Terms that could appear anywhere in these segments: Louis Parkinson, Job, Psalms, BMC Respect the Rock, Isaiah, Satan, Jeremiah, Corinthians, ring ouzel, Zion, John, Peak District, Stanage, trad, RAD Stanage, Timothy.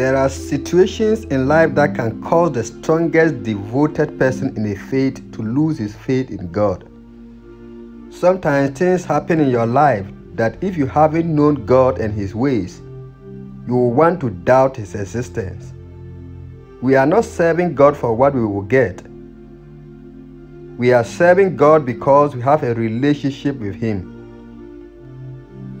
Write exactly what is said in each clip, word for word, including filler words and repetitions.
There are situations in life that can cause the strongest devoted person in a faith to lose his faith in God. Sometimes things happen in your life that if you haven't known God and His ways, you will want to doubt His existence. We are not serving God for what we will get. We are serving God because we have a relationship with Him.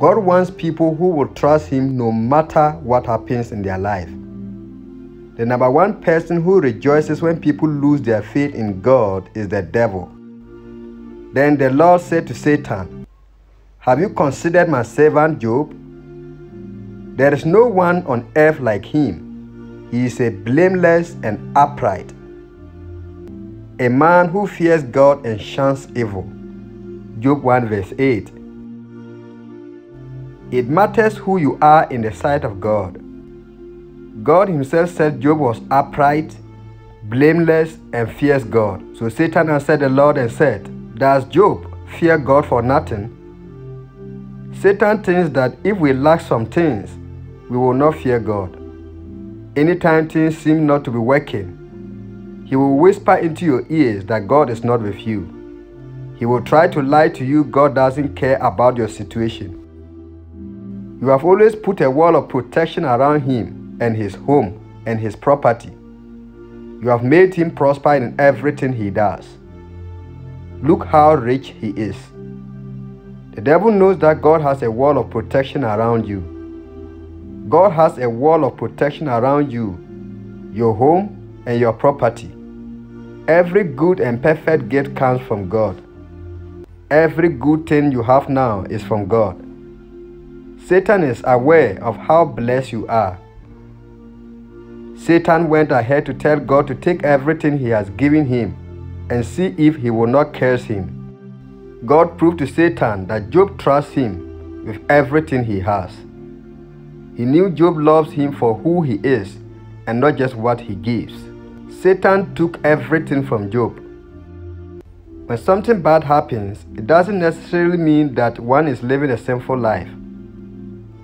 God wants people who will trust Him no matter what happens in their life. The number one person who rejoices when people lose their faith in God is the devil. Then the Lord said to Satan, "Have you considered my servant Job? There is no one on earth like him. He is a blameless and upright, a man who fears God and shuns evil." Job one verse eight. It matters who you are in the sight of God. God Himself said Job was upright, blameless, and fears God. So Satan answered the Lord and said, "Does Job fear God for nothing?" Satan thinks that if we lack some things, we will not fear God. Anytime things seem not to be working, he will whisper into your ears that God is not with you. He will try to lie to you. God doesn't care about your situation. You have always put a wall of protection around him and his home and his property. You have made him prosper in everything he does. Look how rich he is. The devil knows that God has a wall of protection around you. God has a wall of protection around you, your home, and your property. Every good and perfect gift comes from God. Every good thing you have now is from God. Satan is aware of how blessed you are. Satan went ahead to tell God to take everything He has given him and see if He will not curse him. God proved to Satan that Job trusts Him with everything he has. He knew Job loves Him for who He is and not just what He gives. Satan took everything from Job. When something bad happens, it doesn't necessarily mean that one is living a sinful life.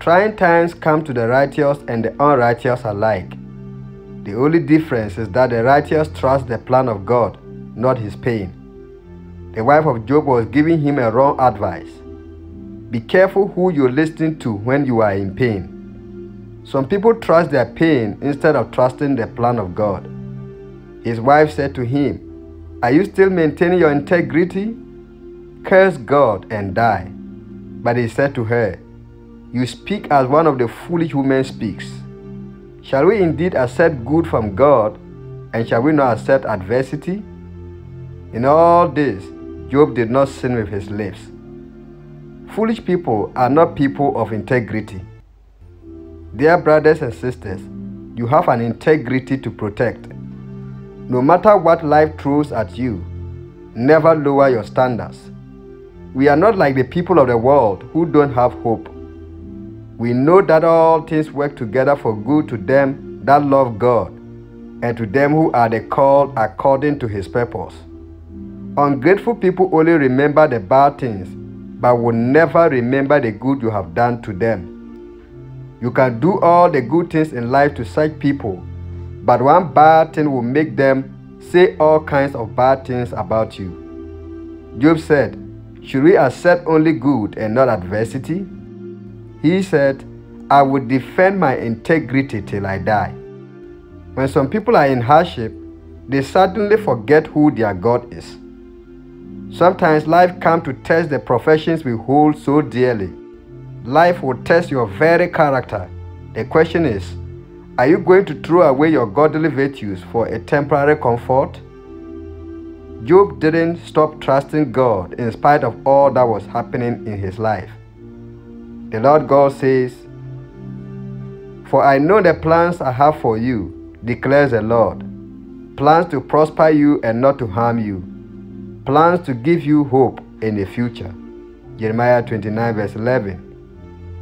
Trying times come to the righteous and the unrighteous alike. The only difference is that the righteous trust the plan of God, not his pain. The wife of Job was giving him a wrong advice. Be careful who you listen to when you are in pain. Some people trust their pain instead of trusting the plan of God. His wife said to him, "Are you still maintaining your integrity? Curse God and die." But he said to her, "You speak as one of the foolish women speaks. Shall we indeed accept good from God, and shall we not accept adversity?" In all this, Job did not sin with his lips. Foolish people are not people of integrity. Dear brothers and sisters, you have an integrity to protect. No matter what life throws at you, never lower your standards. We are not like the people of the world who don't have hope. We know that all things work together for good to them that love God and to them who are the called according to His purpose. Ungrateful people only remember the bad things but will never remember the good you have done to them. You can do all the good things in life to such people, but one bad thing will make them say all kinds of bad things about you. Job said, "Should we accept only good and not adversity?" He said, "I will defend my integrity till I die." When some people are in hardship, they suddenly forget who their God is. Sometimes life comes to test the professions we hold so dearly. Life will test your very character. The question is, are you going to throw away your godly virtues for a temporary comfort? Job didn't stop trusting God in spite of all that was happening in his life. The Lord God says, "For I know the plans I have for you, declares the Lord, plans to prosper you and not to harm you, plans to give you hope in the future." Jeremiah twenty-nine verse eleven.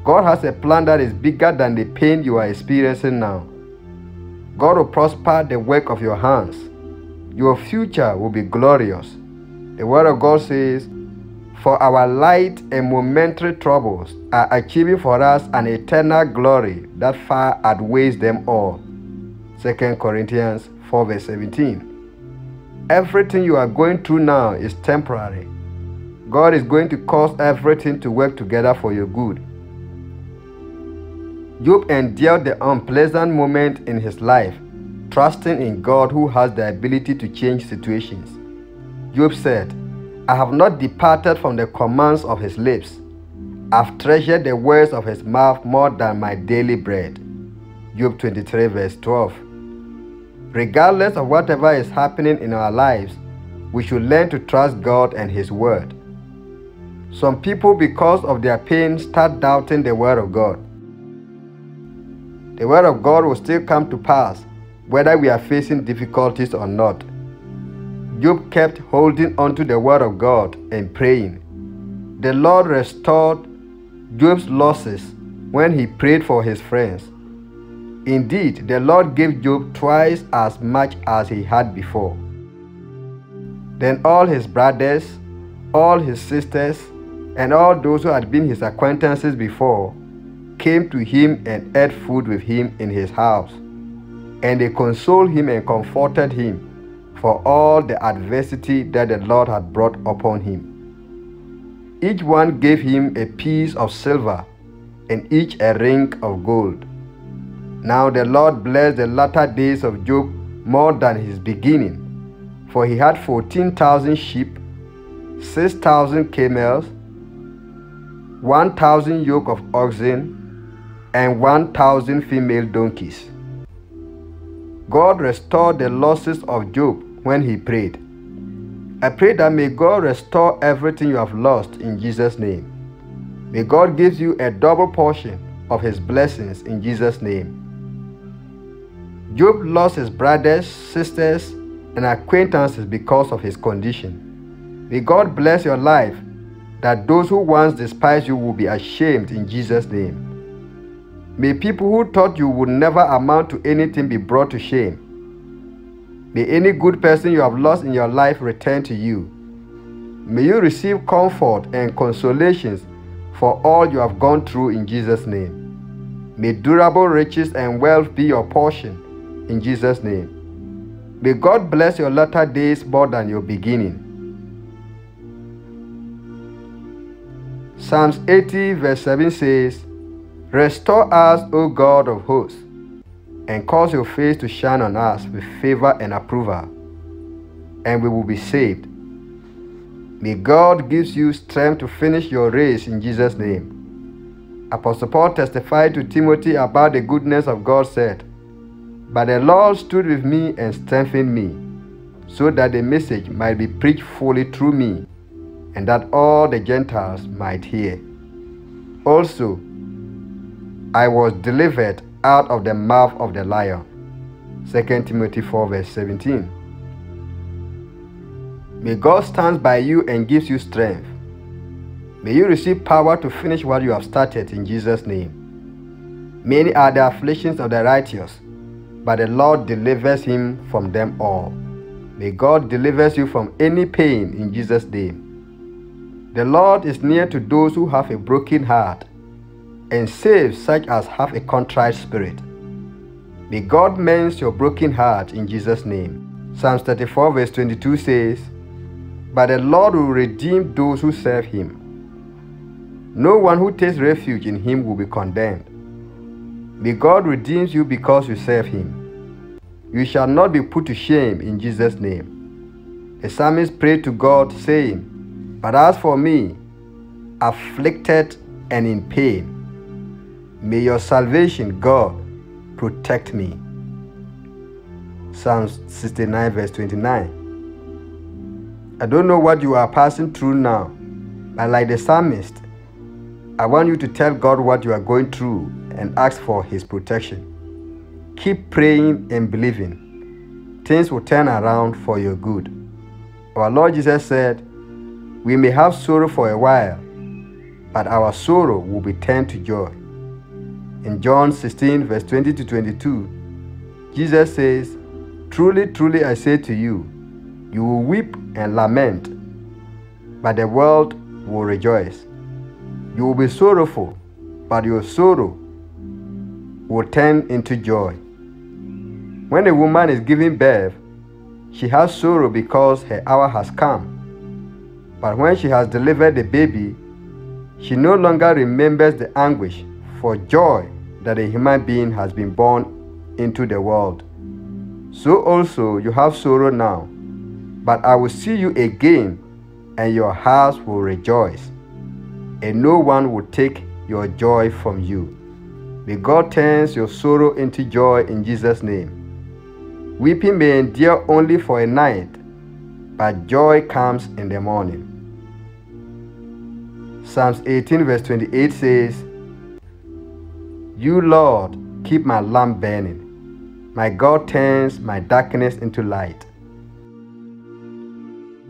God has a plan that is bigger than the pain you are experiencing now. God will prosper the work of your hands. Your future will be glorious. The Word of God says, For our light and momentary troubles are achieving for us an eternal glory that far outweighs them all. Second Corinthians four verse seventeen. Everything you are going through now is temporary. God is going to cause everything to work together for your good. Job endured the unpleasant moment in his life, trusting in God who has the ability to change situations. Job said, I have not departed from the commands of his lips. I have treasured the words of his mouth more than my daily bread. Job twenty-three verse twelve. Regardless of whatever is happening in our lives, we should learn to trust God and his word. Some people, because of their pain, start doubting the word of God. The word of God will still come to pass, whether we are facing difficulties or not. Job kept holding on to the word of God and praying. The Lord restored Job's losses when he prayed for his friends. Indeed, the Lord gave Job twice as much as he had before. Then all his brothers, all his sisters, and all those who had been his acquaintances before came to him and ate food with him in his house. And they consoled him and comforted him for all the adversity that the Lord had brought upon him. Each one gave him a piece of silver, and each a ring of gold. Now the Lord blessed the latter days of Job more than his beginning, for he had fourteen thousand sheep, six thousand camels, one thousand yoke of oxen, and one thousand female donkeys. God restored the losses of Job when he prayed. I pray that may God restore everything you have lost in Jesus' name. May God give you a double portion of his blessings in Jesus' name. Job lost his brothers, sisters, and acquaintances because of his condition. May God bless your life, that those who once despised you will be ashamed in Jesus' name. May people who thought you would never amount to anything be brought to shame. May any good person you have lost in your life return to you. May you receive comfort and consolations for all you have gone through in Jesus' name. May durable riches and wealth be your portion in Jesus' name. May God bless your latter days more than your beginning. Psalms eighty verse seven says, Restore us, O God of hosts, and cause your face to shine on us with favor and approval, and we will be saved. May God give you strength to finish your race in Jesus' name. Apostle Paul testified to Timothy about the goodness of God, said, But the Lord stood with me and strengthened me, so that the message might be preached fully through me, and that all the Gentiles might hear. Also, I was delivered out of the mouth of the lion. Second Timothy four verse seventeen. May God stand by you and gives you strength. May you receive power to finish what you have started in Jesus' name. Many are the afflictions of the righteous, but the Lord delivers him from them all. May God deliver you from any pain in Jesus' name. The Lord is near to those who have a broken heart, and save such as have a contrite spirit. May God mend your broken heart in Jesus' name. Psalms thirty-four verse twenty-two says, But the Lord will redeem those who serve him. No one who takes refuge in him will be condemned. May God redeem you because you serve him. You shall not be put to shame in Jesus' name. The psalmist prayed to God, saying, But as for me, afflicted and in pain, may your salvation, God, protect me. Psalms sixty-nine verse twenty-nine. I don't know what you are passing through now, but like the psalmist, I want you to tell God what you are going through and ask for his protection. Keep praying and believing. Things will turn around for your good. Our Lord Jesus said, We may have sorrow for a while, but our sorrow will be turned to joy. In John sixteen verse twenty to twenty-two, Jesus says, Truly, truly, I say to you, you will weep and lament, but the world will rejoice. You will be sorrowful, but your sorrow will turn into joy. When a woman is giving birth, she has sorrow because her hour has come. But when she has delivered the baby, she no longer remembers the anguish for joy that a human being has been born into the world. So also you have sorrow now, but I will see you again, and your hearts will rejoice, and no one will take your joy from you. May God turn your sorrow into joy in Jesus' name. Weeping may endure only for a night, but joy comes in the morning. Psalms eighteen verse twenty-eight says, You, Lord, keep my lamp burning. My God turns my darkness into light.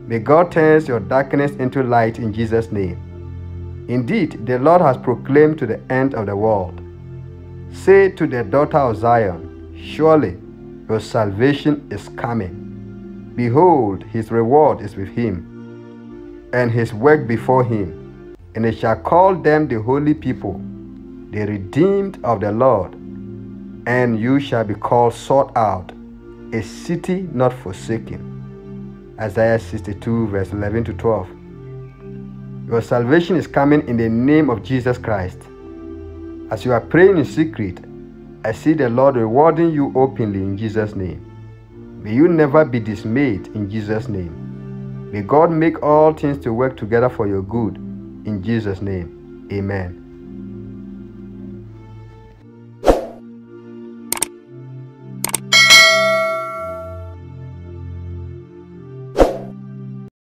May God turn your darkness into light in Jesus' name. Indeed, the Lord has proclaimed to the end of the world. Say to the daughter of Zion, Surely your salvation is coming. Behold, his reward is with him, and his work before him. And they shall call them the holy people, the redeemed of the Lord. And you shall be called sought out, a city not forsaken. Isaiah sixty-two verse eleven to twelve. Your salvation is coming in the name of Jesus Christ. As you are praying in secret, I see the Lord rewarding you openly in Jesus' name. May you never be dismayed in Jesus' name. May God make all things to work together for your good in Jesus' name. Amen.